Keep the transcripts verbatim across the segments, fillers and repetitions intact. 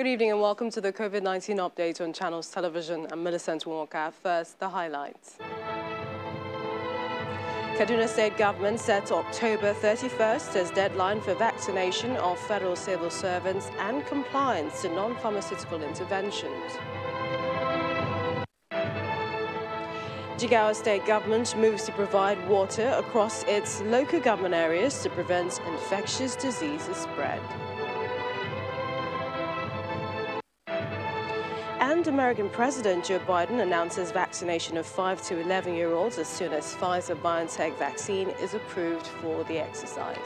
Good evening and welcome to the COVID nineteen update on Channels Television. I'm Millicent Walker. First, the highlights. Kaduna State Government sets October thirty-first as deadline for vaccination of federal civil servants and compliance to non-pharmaceutical interventions. Jigawa State Government moves to provide water across its local government areas to prevent infectious diseases spread. And American President Joe Biden announces vaccination of five to eleven-year-olds as soon as Pfizer-BioNTech vaccine is approved for the exercise.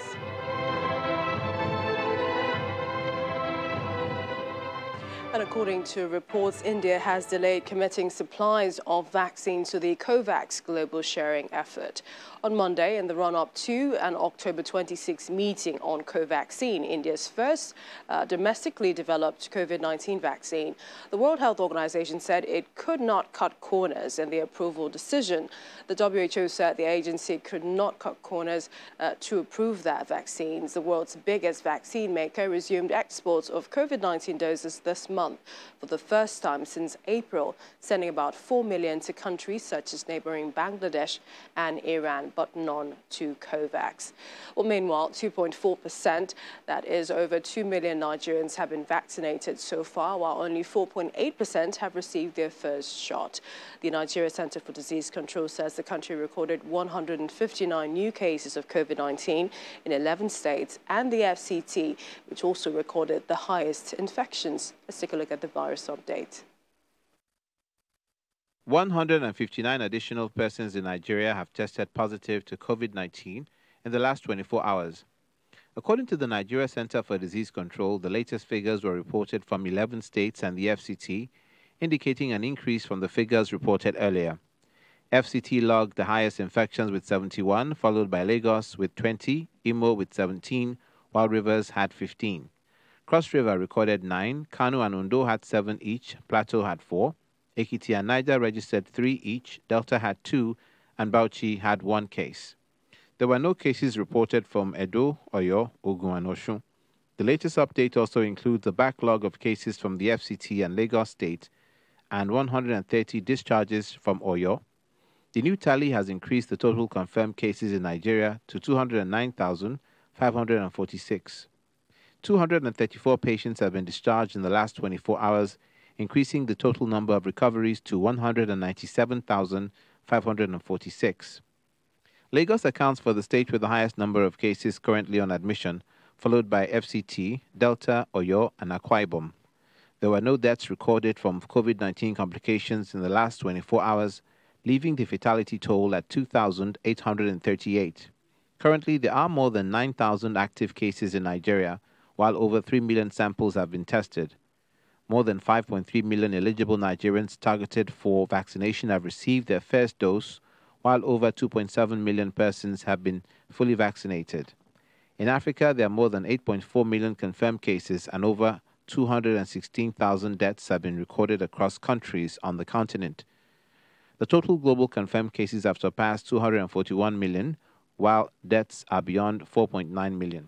And according to reports, India has delayed committing supplies of vaccines to the COVAX global sharing effort. On Monday, in the run-up to an October twenty-sixth meeting on Covaxin, India's first uh, domestically developed COVID nineteen vaccine, the World Health Organization said it could not cut corners in the approval decision. The W H O said the agency could not cut corners uh, to approve that vaccine. The world's biggest vaccine maker resumed exports of COVID nineteen doses this month. For the first time since April, sending about four million to countries such as neighboring Bangladesh and Iran, but none to COVAX. Well, meanwhile, two point four percent, that is over two million Nigerians, have been vaccinated so far, while only four point eight percent have received their first shot. The Nigeria Centre for Disease Control says the country recorded one hundred fifty-nine new cases of COVID nineteen in eleven states, and the F C T, which also recorded the highest infections. Let's take a look at the virus update. one hundred fifty-nine additional persons in Nigeria have tested positive to COVID nineteen in the last twenty-four hours. According to the Nigeria Centre for Disease Control, the latest figures were reported from eleven states and the F C T, indicating an increase from the figures reported earlier. F C T logged the highest infections with seventy-one, followed by Lagos with twenty, Imo with seventeen, while Rivers had fifteen. Cross River recorded nine, Kano and Ondo had seven each, Plateau had four, Ekiti and Niger registered three each, Delta had two, and Bauchi had one case. There were no cases reported from Edo, Oyo, Ogun and Osun. The latest update also includes the backlog of cases from the F C T and Lagos State and one hundred thirty discharges from Oyo. The new tally has increased the total confirmed cases in Nigeria to two hundred nine thousand five hundred forty-six. two hundred thirty-four patients have been discharged in the last twenty-four hours, increasing the total number of recoveries to one hundred ninety-seven thousand five hundred forty-six. Lagos accounts for the state with the highest number of cases currently on admission, followed by F C T, Delta, Oyo, and Akwa Ibom. There were no deaths recorded from COVID nineteen complications in the last twenty-four hours, leaving the fatality toll at two thousand eight hundred thirty-eight. Currently, there are more than nine thousand active cases in Nigeria, while over three million samples have been tested. More than five point three million eligible Nigerians targeted for vaccination have received their first dose, while over two point seven million persons have been fully vaccinated. In Africa, there are more than eight point four million confirmed cases and over two hundred sixteen thousand deaths have been recorded across countries on the continent. The total global confirmed cases have surpassed two hundred forty-one million, while deaths are beyond four point nine million.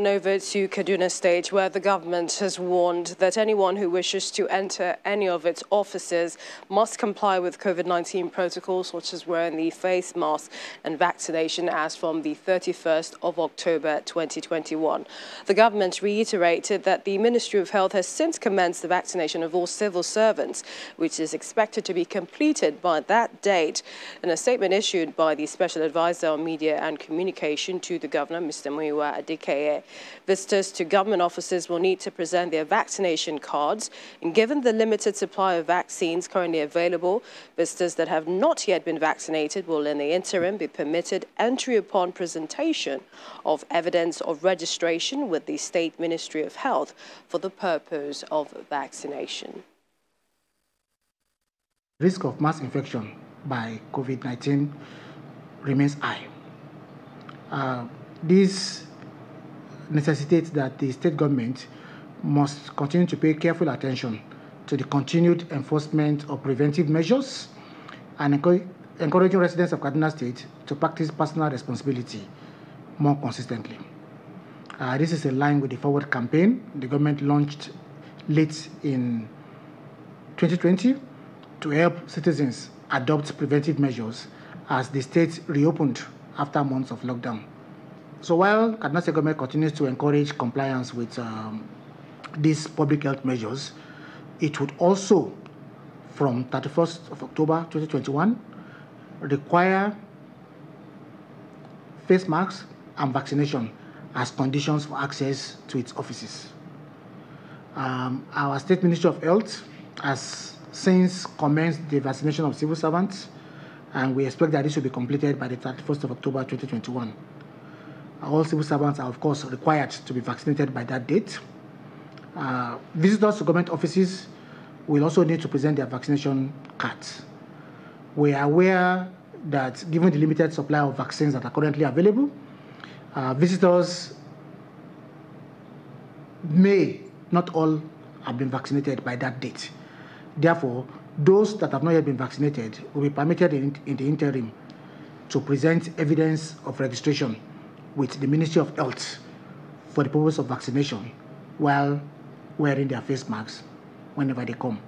And over to Kaduna State, where the government has warned that anyone who wishes to enter any of its offices must comply with COVID nineteen protocols, such as wearing the face mask and vaccination as from the thirty-first of October twenty twenty-one. The government reiterated that the Ministry of Health has since commenced the vaccination of all civil servants, which is expected to be completed by that date. In a statement issued by the Special Advisor on Media and Communication to the Governor, Mister Muiwa Adikeye, visitors to government offices will need to present their vaccination cards, and given the limited supply of vaccines currently available, visitors that have not yet been vaccinated will in the interim be permitted entry upon presentation of evidence of registration with the State Ministry of Health for the purpose of vaccination. Risk of mass infection by COVID nineteen remains high. Uh, this necessitates that the state government must continue to pay careful attention to the continued enforcement of preventive measures and encouraging residents of Kaduna State to practice personal responsibility more consistently. Uh, this is in line with the forward campaign the government launched late in twenty twenty to help citizens adopt preventive measures as the state reopened after months of lockdown. So while Kaduna State government continues to encourage compliance with um, these public health measures, it would also, from thirty-first of October twenty twenty-one, require face masks and vaccination as conditions for access to its offices. Um, our State Ministry of Health has since commenced the vaccination of civil servants, and we expect that this will be completed by the thirty-first of October twenty twenty-one. All civil servants are, of course, required to be vaccinated by that date. Uh, visitors to government offices will also need to present their vaccination cards. We are aware that given the limited supply of vaccines that are currently available, uh, visitors may not all have been vaccinated by that date. Therefore, those that have not yet been vaccinated will be permitted in, in the interim to present evidence of registration with the Ministry of Health for the purpose of vaccination while wearing their face masks whenever they come.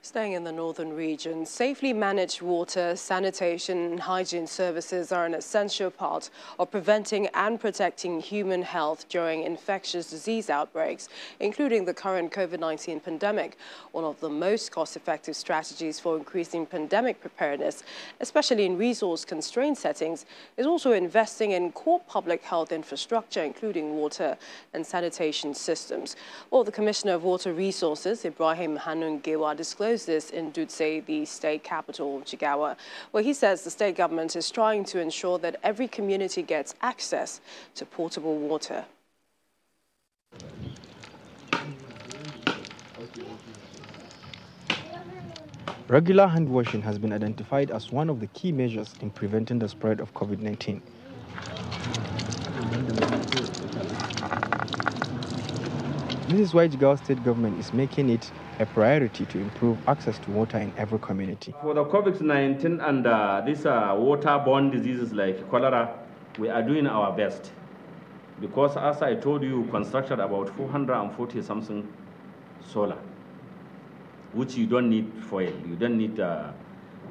Staying in the northern region, safely managed water, sanitation and hygiene services are an essential part of preventing and protecting human health during infectious disease outbreaks, including the current COVID nineteen pandemic. One of the most cost-effective strategies for increasing pandemic preparedness, especially in resource-constrained settings, is also investing in core public health infrastructure, including water and sanitation systems. Well, the Commissioner of Water Resources, Ibrahim hanun Giwa, disclosed this in Dutse, the state capital of Jigawa, where he says the state government is trying to ensure that every community gets access to potable water. Regular hand washing has been identified as one of the key measures in preventing the spread of COVID nineteen. This is why Jigawa state government is making it a priority to improve access to water in every community. For the COVID nineteen and uh, these uh, waterborne diseases like cholera, we are doing our best. Because as I told you, we constructed about four hundred forty something solar, which you don't need fuel, you don't need uh,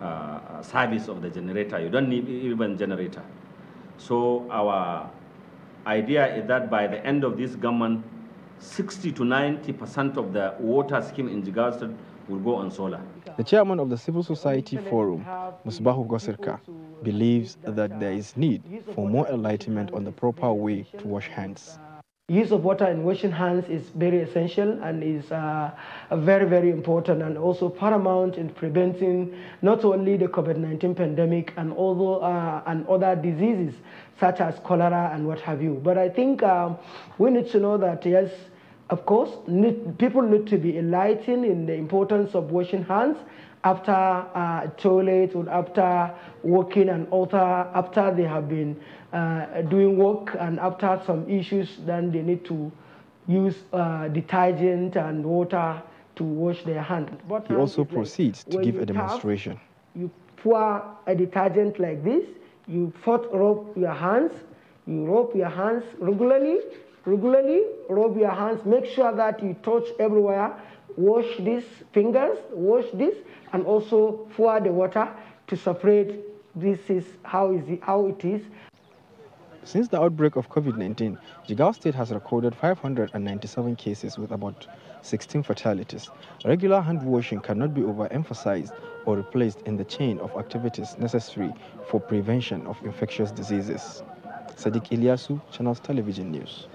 uh, service of the generator, you don't need even generator. So our idea is that by the end of this government, sixty to ninety percent of the water scheme in Jigawa State will go on solar. The chairman of the Civil Society Forum, Musbahu Gosirka, believes that there is need for more enlightenment on the proper way to wash hands. Use of water in washing hands is very essential and is uh, very, very important and also paramount in preventing not only the COVID nineteen pandemic and, although, uh, and other diseases such as cholera and what have you. But I think um, we need to know that, yes, of course, need, people need to be enlightened in the importance of washing hands after uh, toilet or after walking and after, after they have been uh, doing work and after some issues, then they need to use uh, detergent and water to wash their hands. He also proceeds to give a demonstration. You pour a detergent like this, you first rub your hands, you rub your hands regularly, regularly rub your hands, make sure that you touch everywhere, wash these fingers, wash this, and also pour the water to separate. This is how, is it, how it is. Since the outbreak of COVID nineteen, Jigawa State has recorded five hundred ninety-seven cases with about sixteen fatalities. Regular hand washing cannot be overemphasized or replaced in the chain of activities necessary for prevention of infectious diseases. Sadiq Ilyasu, Channels Television News.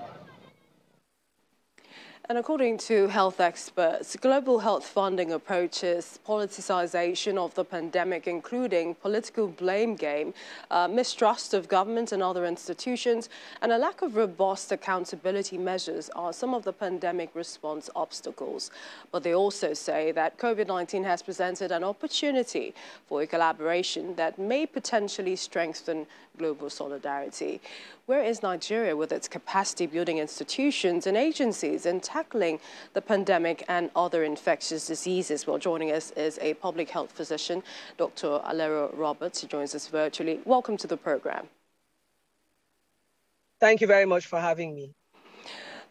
And according to health experts, global health funding approaches politicization of the pandemic, including political blame game, uh, mistrust of government and other institutions, and a lack of robust accountability measures are some of the pandemic response obstacles. But they also say that COVID nineteen has presented an opportunity for a collaboration that may potentially strengthen global solidarity. Where is Nigeria with its capacity-building institutions and agencies in tackling the pandemic and other infectious diseases? Well, joining us is a public health physician, Doctor Alero Roberts, who joins us virtually. Welcome to the program. Thank you very much for having me.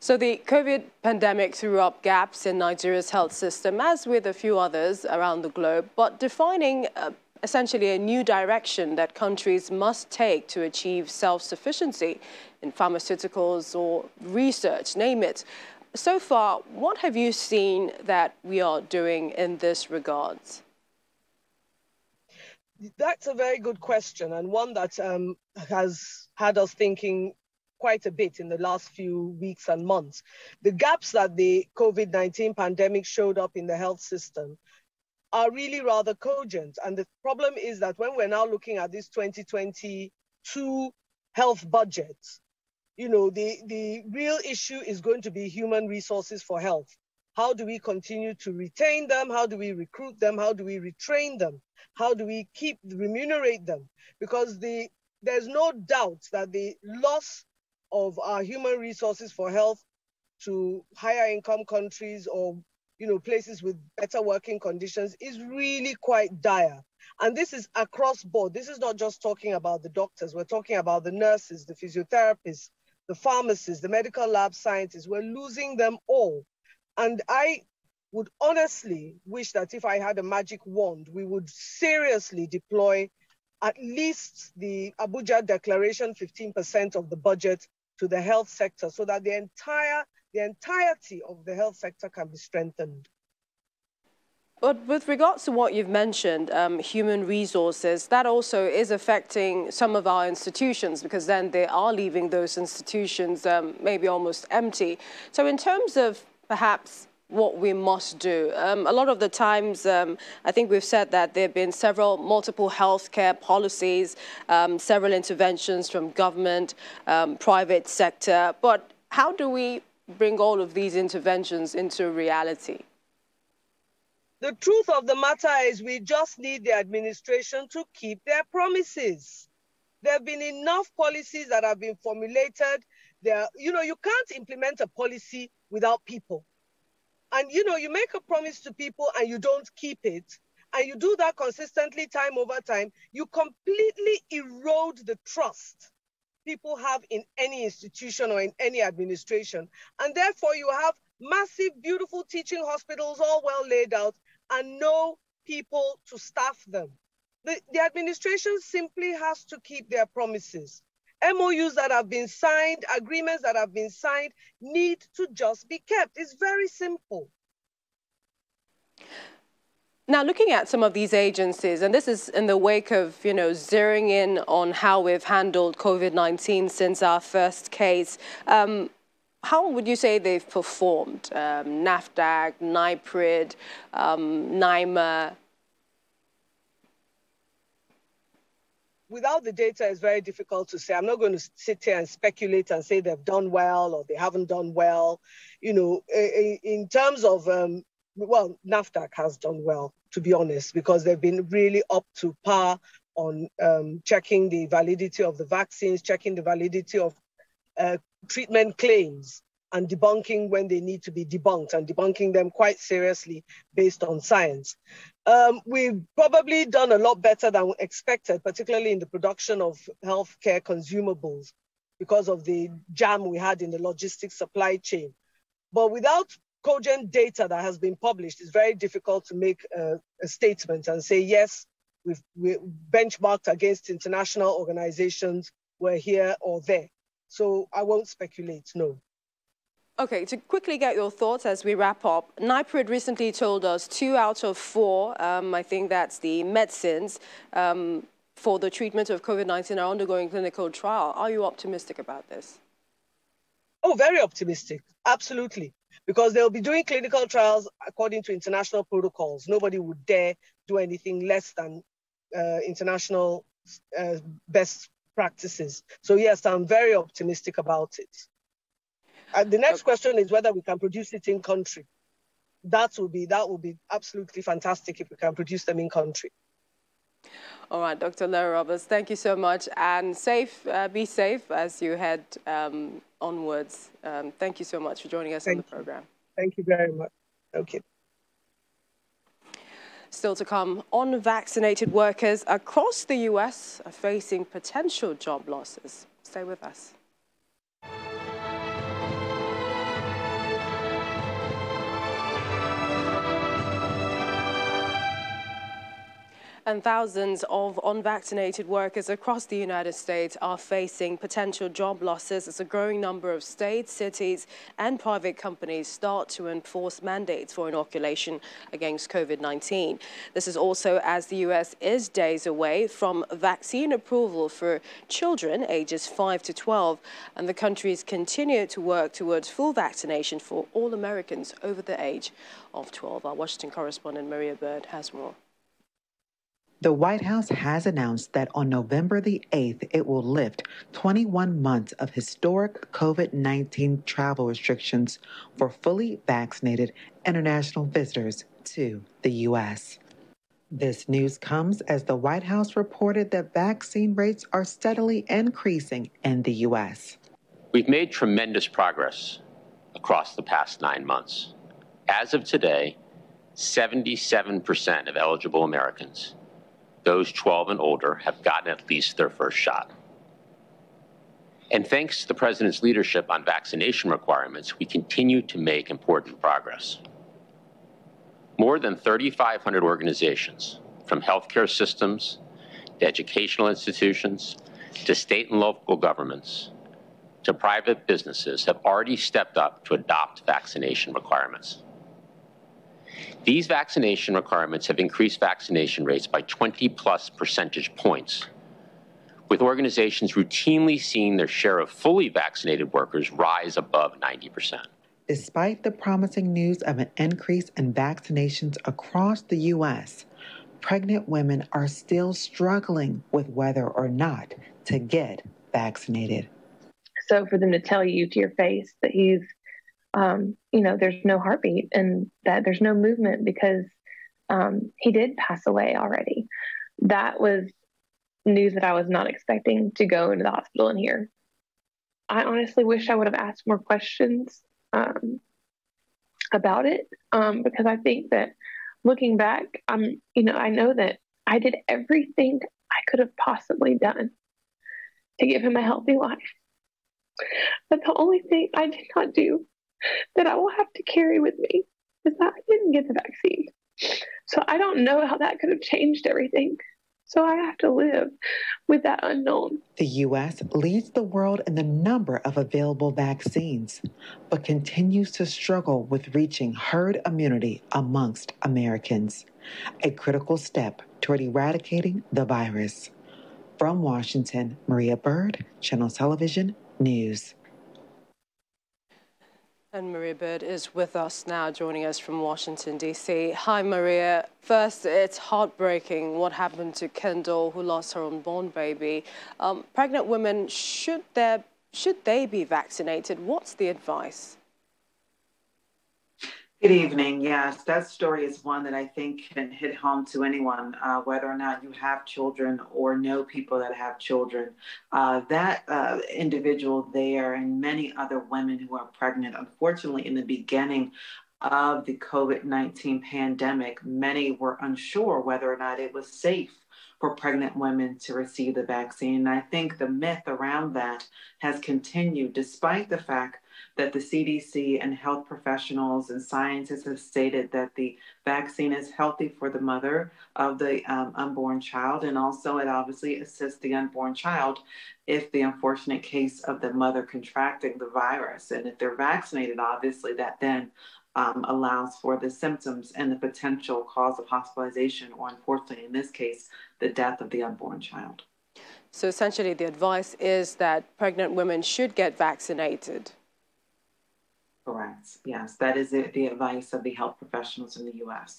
So the COVID pandemic threw up gaps in Nigeria's health system, as with a few others around the globe, but defining uh, essentially a new direction that countries must take to achieve self-sufficiency in pharmaceuticals or research, name it. So far, what have you seen that we are doing in this regard? That's a very good question, and one that um, has had us thinking quite a bit in the last few weeks and months. The gaps that the COVID nineteen pandemic showed up in the health system are really rather cogent. And the problem is that when we're now looking at this twenty twenty-two health budget, you know, the, the real issue is going to be human resources for health. How do we continue to retain them? How do we recruit them? How do we retrain them? How do we keep, remunerate them? Because the, there's no doubt that the loss of our human resources for health to higher income countries or, you know, places with better working conditions is really quite dire. And this is across board. This is not just talking about the doctors. We're talking about the nurses, the physiotherapists, the pharmacists, the medical lab scientists. We're losing them all. And I would honestly wish that if I had a magic wand, we would seriously deploy at least the Abuja Declaration, fifteen percent of the budget to the health sector, so that the entire, the entirety of the health sector can be strengthened. But with regards to what you've mentioned, um, human resources, that also is affecting some of our institutions, because then they are leaving those institutions um, maybe almost empty. So in terms of perhaps what we must do. Um, a lot of the times, um, I think we've said that there have been several multiple healthcare policies, um, several interventions from government, um, private sector. But how do we bring all of these interventions into reality? The truth of the matter is we just need the administration to keep their promises. There have been enough policies that have been formulated. There, you know, you can't implement a policy without people. And, you know, you make a promise to people and you don't keep it, and you do that consistently time over time, you completely erode the trust people have in any institution or in any administration. And therefore, you have massive, beautiful teaching hospitals all well laid out and no people to staff them. The, the administration simply has to keep their promises. M O Us that have been signed, agreements that have been signed, need to just be kept. It's very simple. Now, looking at some of these agencies, and this is in the wake of, you know, zeroing in on how we've handled COVID nineteen since our first case, um, how would you say they've performed? Um, NAFDAC, NIPRD, um, NIMA. Without the data, it's very difficult to say. I'm not going to sit here and speculate and say they've done well or they haven't done well. You know, in terms of, um, well, NAFDAC has done well, to be honest, because they've been really up to par on um, checking the validity of the vaccines, checking the validity of uh, treatment claims, and debunking when they need to be debunked, and debunking them quite seriously based on science. Um, we've probably done a lot better than expected, particularly in the production of healthcare consumables because of the jam we had in the logistics supply chain. But without cogent data that has been published, it's very difficult to make a, a statement and say, yes, we've we're benchmarked against international organizations, we're here or there. So I won't speculate, no. Okay, to quickly get your thoughts as we wrap up, NIPRD recently told us two out of four, um, I think that's the medicines, um, for the treatment of COVID nineteen are undergoing clinical trial. Are you optimistic about this? Oh, very optimistic, absolutely, because they'll be doing clinical trials according to international protocols. Nobody would dare do anything less than uh, international uh, best practices. So yes, I'm very optimistic about it. And the next question is whether we can produce it in country. That will be, that will be absolutely fantastic if we can produce them in country. All right, Doctor Alero Roberts, thank you so much. And safe, uh, be safe as you head um, onwards. Um, thank you so much for joining us thank on the program. You. Thank you very much. Okay. Still to come, unvaccinated workers across the U S are facing potential job losses. Stay with us. And thousands of unvaccinated workers across the United States are facing potential job losses as a growing number of states, cities and private companies start to enforce mandates for inoculation against COVID nineteen. This is also as the U S is days away from vaccine approval for children ages five to twelve, and the countries continue to work towards full vaccination for all Americans over the age of twelve. Our Washington correspondent Maria Bird has more. The White House has announced that on November the eighth, it will lift twenty-one months of historic COVID nineteen travel restrictions for fully vaccinated international visitors to the U S. This news comes as the White House reported that vaccine rates are steadily increasing in the U S. We've made tremendous progress across the past nine months. As of today, seventy-seven percent of eligible Americans, those twelve and older, have gotten at least their first shot. And thanks to the president's leadership on vaccination requirements, we continue to make important progress. More than thirty-five hundred organizations, from healthcare systems to educational institutions to state and local governments to private businesses, have already stepped up to adopt vaccination requirements. These vaccination requirements have increased vaccination rates by twenty plus percentage points, with organizations routinely seeing their share of fully vaccinated workers rise above ninety percent. Despite the promising news of an increase in vaccinations across the U S, pregnant women are still struggling with whether or not to get vaccinated. So for them to tell you to your face that he's Um, you know, there's no heartbeat and that there's no movement because um, he did pass away already. That was news that I was not expecting to go into the hospital and hear. I honestly wish I would have asked more questions um, about it um, because I think that looking back, um, you know, I know that I did everything I could have possibly done to give him a healthy life. But the only thing I did not do that I will have to carry with me is that I didn't get the vaccine. So I don't know how that could have changed everything. So I have to live with that unknown. The U S leads the world in the number of available vaccines, but continues to struggle with reaching herd immunity amongst Americans, a critical step toward eradicating the virus. From Washington, Maria Bird, Channels Television News. And Maria Bird is with us now, joining us from Washington, D C. Hi, Maria. First, it's heartbreaking what happened to Kendall, who lost her unborn baby. Um, pregnant women, should, there, should they be vaccinated? What's the advice? Good evening. Yes, that story is one that I think can hit home to anyone, uh, whether or not you have children or know people that have children. Uh, that uh, individual there and many other women who are pregnant, unfortunately, in the beginning of the COVID nineteen pandemic, many were unsure whether or not it was safe for pregnant women to receive the vaccine. And I think the myth around that has continued, despite the fact that the C D C and health professionals and scientists have stated that the vaccine is healthy for the mother of the um, unborn child, and also it obviously assists the unborn child if the unfortunate case of the mother contracting the virus. And if they're vaccinated, obviously that then Um, allows for the symptoms and the potential cause of hospitalization, or unfortunately in this case, the death of the unborn child. So essentially the advice is that pregnant women should get vaccinated. Correct. Yes, that is the, the advice of the health professionals in the U S.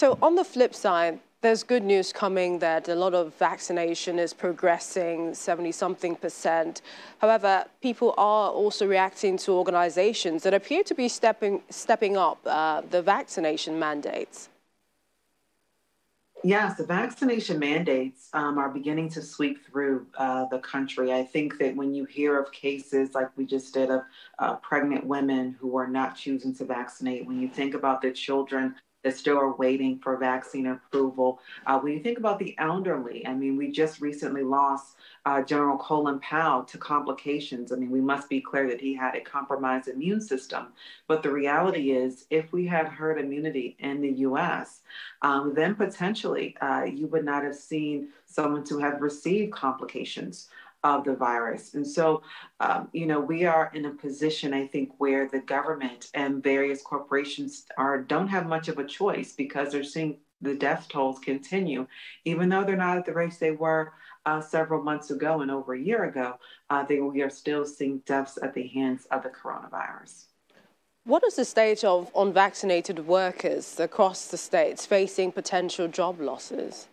So on the flip side, there's good news coming that a lot of vaccination is progressing, seventy-something percent. However, people are also reacting to organizations that appear to be stepping, stepping up uh, the vaccination mandates. Yes, the vaccination mandates um, are beginning to sweep through uh, the country. I think that when you hear of cases like we just did of uh, pregnant women who are not choosing to vaccinate, when you think about the children that still are waiting for vaccine approval. Uh, when you think about the elderly, I mean, we just recently lost uh, General Colin Powell to complications. I mean, we must be clear that he had a compromised immune system. But the reality is, if we had herd immunity in the U S, um, then potentially uh, you would not have seen someone to have received complications of the virus. And so, um, you know, we are in a position, I think, where the government and various corporations are don't have much of a choice, because they're seeing the death tolls continue, even though they're not at the rates they were uh, several months ago and over a year ago. Uh, they, we are still seeing deaths at the hands of the coronavirus. What is the state of unvaccinated workers across the states facing potential job losses?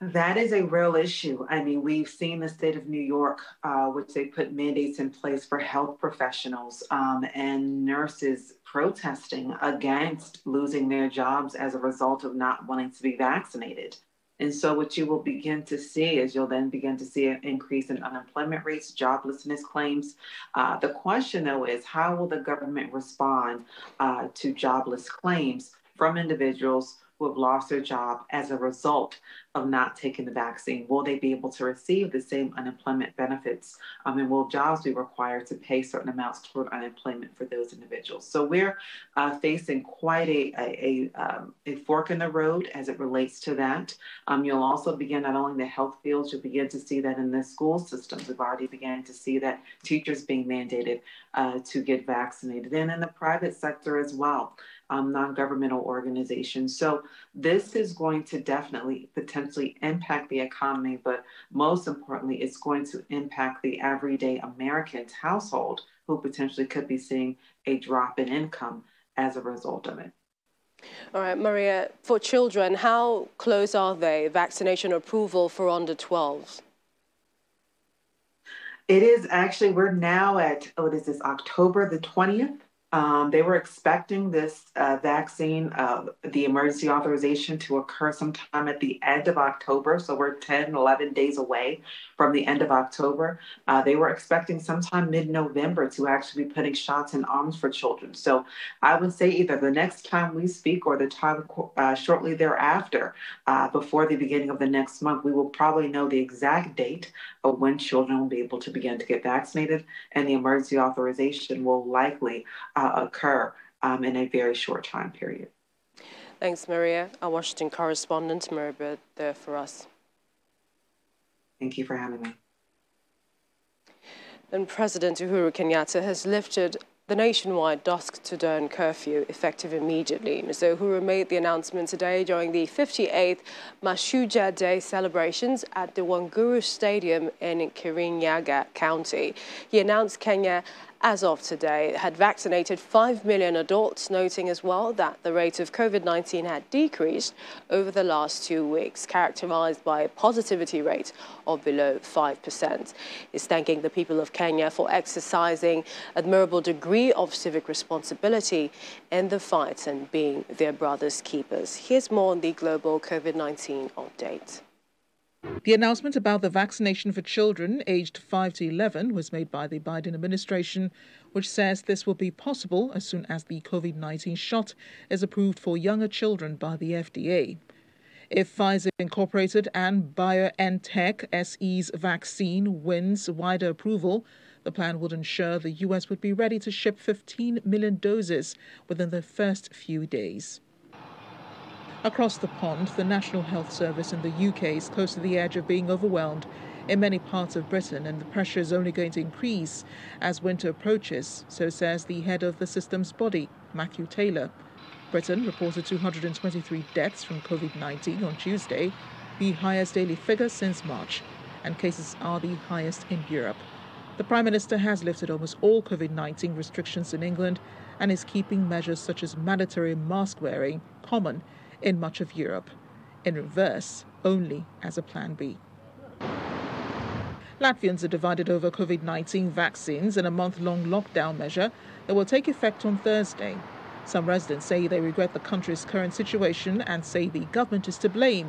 That is a real issue. I mean, we've seen the state of New York, uh, which they put mandates in place for health professionals um, and nurses protesting against losing their jobs as a result of not wanting to be vaccinated. And so what you will begin to see is you'll then begin to see an increase in unemployment rates, joblessness claims. Uh, the question, though, is how will the government respond uh, to jobless claims from individuals who have lost their job as a result of not taking the vaccine? Will they be able to receive the same unemployment benefits? Um, and will jobs be required to pay certain amounts toward unemployment for those individuals? So we're uh, facing quite a, a, a, um, a fork in the road as it relates to that. Um, you'll also begin, not only in the health fields, you'll begin to see that in the school systems. We've already began to see that teachers being mandated uh, to get vaccinated, and in the private sector as well. Um, non-governmental organizations. So this is going to definitely potentially impact the economy, but most importantly, it's going to impact the everyday American's household, who potentially could be seeing a drop in income as a result of it. All right, Maria, for children, how close are they vaccination approval for under twelves? It is actually, we're now at, oh, what is this, October the twentieth? Um, they were expecting this uh, vaccine, uh, the emergency authorization, to occur sometime at the end of October. So we're ten, eleven days away from the end of October. Uh, they were expecting sometime mid-November to actually be putting shots in arms for children. So I would say either the next time we speak or the time uh, shortly thereafter, uh, before the beginning of the next month, we will probably know the exact date of when children will be able to begin to get vaccinated, and the emergency authorization will likely Uh, occur um, in a very short time period. Thanks, Maria. Our Washington correspondent, Maria Bird, there for us. Thank you for having me. And President Uhuru Kenyatta has lifted the nationwide dusk to dawn curfew, effective immediately. Mister Uhuru made the announcement today during the fifty-eighth Mashujaa Day celebrations at the Wanguru Stadium in Kirinyaga County. He announced Kenya, as of today, had vaccinated five million adults, noting as well that the rate of COVID nineteen had decreased over the last two weeks, characterized by a positivity rate of below five percent. He's thanking the people of Kenya for exercising admirable degree of civic responsibility in the fight and being their brother's keepers. Here's more on the global COVID nineteen update. The announcement about the vaccination for children aged five to eleven was made by the Biden administration, which says this will be possible as soon as the COVID nineteen shot is approved for younger children by the F D A. If Pfizer Incorporated and BioNTech S E's vaccine wins wider approval, the plan would ensure the U S would be ready to ship fifteen million doses within the first few days. Across the pond, the National Health Service in the U K is close to the edge of being overwhelmed in many parts of Britain, and the pressure is only going to increase as winter approaches, so says the head of the system's body, Matthew Taylor. Britain reported two hundred twenty-three deaths from COVID nineteen on Tuesday, the highest daily figure since March, and cases are the highest in Europe. The Prime Minister has lifted almost all COVID nineteen restrictions in England and is keeping measures such as mandatory mask wearing common in much of Europe, in reverse only as a plan B. Latvians are divided over COVID nineteen vaccines in a month-long lockdown measure that will take effect on Thursday. Some residents say they regret the country's current situation and say the government is to blame.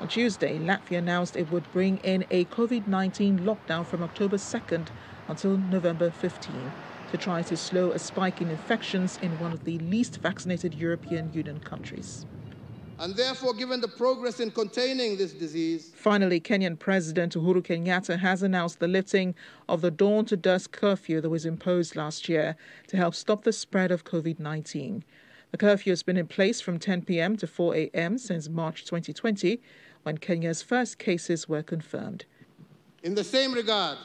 On Tuesday, Latvia announced it would bring in a COVID nineteen lockdown from October second until November fifteenth to try to slow a spike in infections in one of the least vaccinated European Union countries. And therefore, given the progress in containing this disease... Finally, Kenyan President Uhuru Kenyatta has announced the lifting of the dawn to dusk curfew that was imposed last year to help stop the spread of COVID nineteen. The curfew has been in place from ten p m to four a m since March twenty twenty, when Kenya's first cases were confirmed. In the same regard,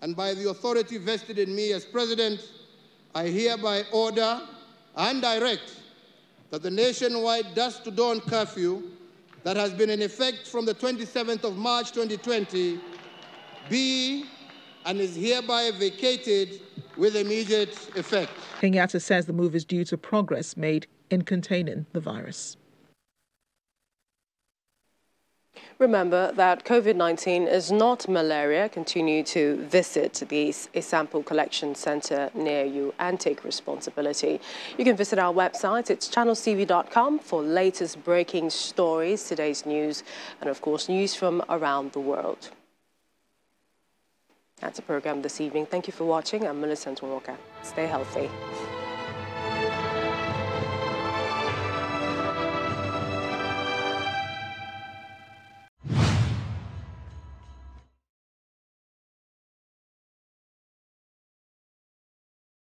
and by the authority vested in me as president, I hereby order and direct that the nationwide dusk to dawn curfew that has been in effect from the twenty-seventh of March twenty twenty be and is hereby vacated with immediate effect. Kenyatta says the move is due to progress made in containing the virus. Remember that COVID nineteen is not malaria. Continue to visit the sample collection centre near you and take responsibility. You can visit our website. It's channels t v dot com for latest breaking stories, today's news, and of course news from around the world. That's the programme this evening. Thank you for watching. I'm Millicent Walker. Stay healthy.